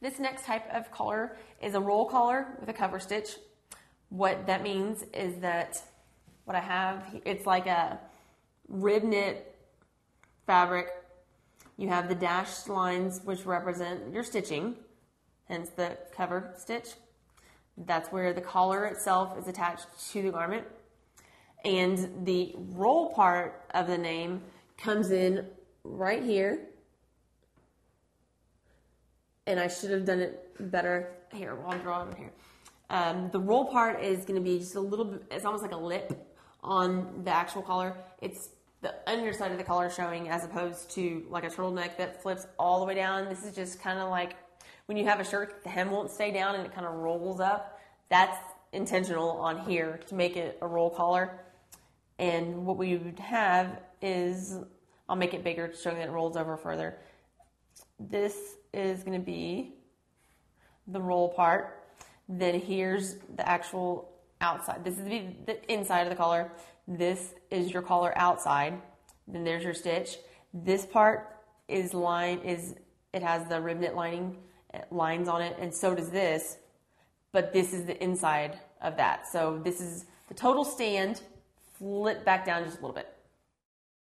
This next type of collar is a roll collar with a cover stitch. What that means is that what I have, it's like a rib knit fabric. You have the dashed lines which represent your stitching, hence the cover stitch. That's where the collar itself is attached to the garment. And the roll part of the name comes in right here. And I should have done it better here. Well, I'll draw it on here. The roll part is going to be just a little bit, it's almost like a lip on the actual collar. It's the underside of the collar showing as opposed to like a turtleneck that flips all the way down. This is just kind of like when you have a shirt, the hem won't stay down and it kind of rolls up. That's intentional on here to make it a roll collar. And what we would have is, I'll make it bigger showing that it rolls over further. This is going to be the roll part. Then here's the actual outside. This is the inside of the collar. This is your collar outside. Then there's your stitch. This part is it has the rib knit lines on it, and so does this, but this is the inside of that. So this is the total stand, flip back down just a little bit.